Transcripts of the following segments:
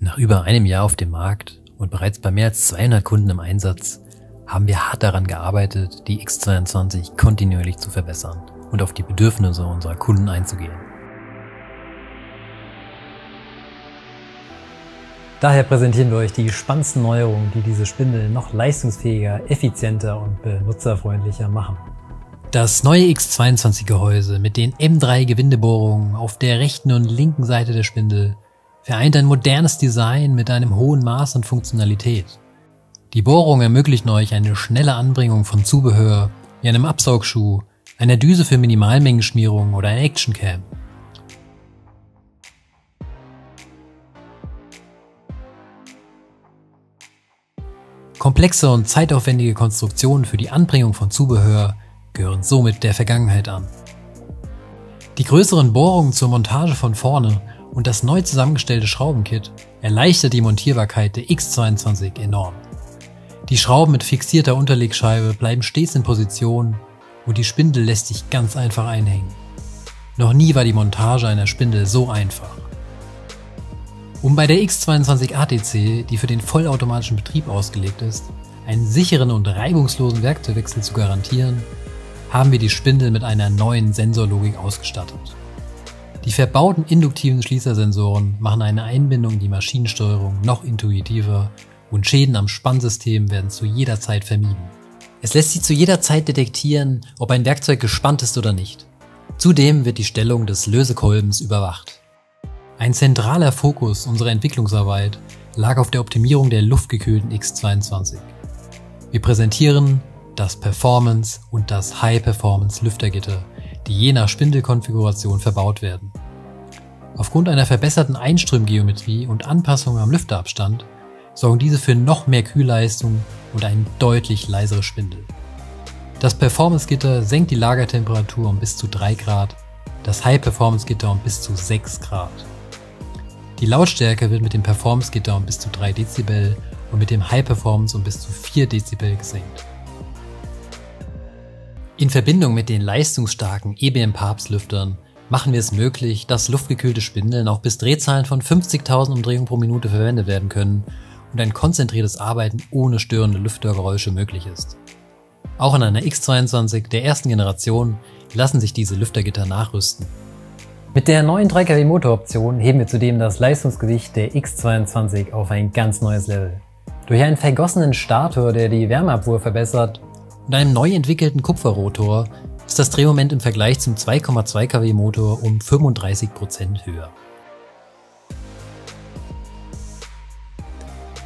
Nach über einem Jahr auf dem Markt und bereits bei mehr als 200 Kunden im Einsatz haben wir hart daran gearbeitet, die X22 kontinuierlich zu verbessern und auf die Bedürfnisse unserer Kunden einzugehen. Daher präsentieren wir euch die spannendsten Neuerungen, die diese Spindel noch leistungsfähiger, effizienter und benutzerfreundlicher machen. Das neue X22-Gehäuse mit den M3-Gewindebohrungen auf der rechten und linken Seite der Spindel vereint ein modernes Design mit einem hohen Maß an Funktionalität. Die Bohrungen ermöglichen euch eine schnelle Anbringung von Zubehör wie einem Absaugschuh, einer Düse für Minimalmengenschmierung oder einer Actioncam. Komplexe und zeitaufwendige Konstruktionen für die Anbringung von Zubehör gehören somit der Vergangenheit an. Die größeren Bohrungen zur Montage von vorne und das neu zusammengestellte Schraubenkit erleichtert die Montierbarkeit der X22 enorm. Die Schrauben mit fixierter Unterlegscheibe bleiben stets in Position und die Spindel lässt sich ganz einfach einhängen. Noch nie war die Montage einer Spindel so einfach. Um bei der X22 ATC, die für den vollautomatischen Betrieb ausgelegt ist, einen sicheren und reibungslosen Werkzeugwechsel zu garantieren, haben wir die Spindel mit einer neuen Sensorlogik ausgestattet. Die verbauten induktiven Schließersensoren machen eine Einbindung in die Maschinensteuerung noch intuitiver und Schäden am Spannsystem werden zu jeder Zeit vermieden. Es lässt sich zu jeder Zeit detektieren, ob ein Werkzeug gespannt ist oder nicht. Zudem wird die Stellung des Lösekolbens überwacht. Ein zentraler Fokus unserer Entwicklungsarbeit lag auf der Optimierung der luftgekühlten X22. Wir präsentieren das Performance- und das High-Performance-Lüftergitter, die je nach Spindelkonfiguration verbaut werden. Aufgrund einer verbesserten Einströmgeometrie und Anpassung am Lüfterabstand sorgen diese für noch mehr Kühlleistung und eine deutlich leisere Spindel. Das Performance-Gitter senkt die Lagertemperatur um bis zu 3 Grad, das High-Performance-Gitter um bis zu 6 Grad. Die Lautstärke wird mit dem Performance-Gitter um bis zu 3 Dezibel und mit dem High-Performance um bis zu 4 Dezibel gesenkt. In Verbindung mit den leistungsstarken EBM-PAPS-Lüftern machen wir es möglich, dass luftgekühlte Spindeln auch bis Drehzahlen von 50.000 Umdrehungen pro Minute verwendet werden können und ein konzentriertes Arbeiten ohne störende Lüftergeräusche möglich ist. Auch an einer X22 der ersten Generation lassen sich diese Lüftergitter nachrüsten. Mit der neuen 3 kW Motoroption heben wir zudem das Leistungsgewicht der X22 auf ein ganz neues Level. Durch einen vergossenen Stator, der die Wärmeabfuhr verbessert, und einem neu entwickelten Kupferrotor ist das Drehmoment im Vergleich zum 2,2 kW Motor um 35% höher.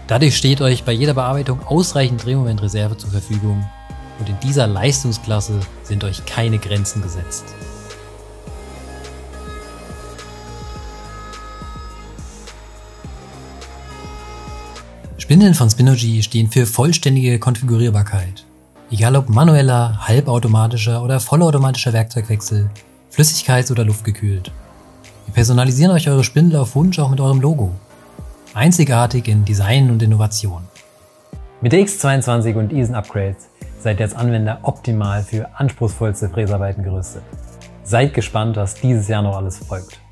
Dadurch steht euch bei jeder Bearbeitung ausreichend Drehmomentreserve zur Verfügung und in dieser Leistungsklasse sind euch keine Grenzen gesetzt. Spindeln von Spinogy stehen für vollständige Konfigurierbarkeit. Egal ob manueller, halbautomatischer oder vollautomatischer Werkzeugwechsel, flüssigkeits- oder luftgekühlt. Wir personalisieren euch eure Spindel auf Wunsch auch mit eurem Logo. Einzigartig in Design und Innovation. Mit der X22 und diesen Upgrades seid ihr als Anwender optimal für anspruchsvollste Fräsarbeiten gerüstet. Seid gespannt, was dieses Jahr noch alles folgt.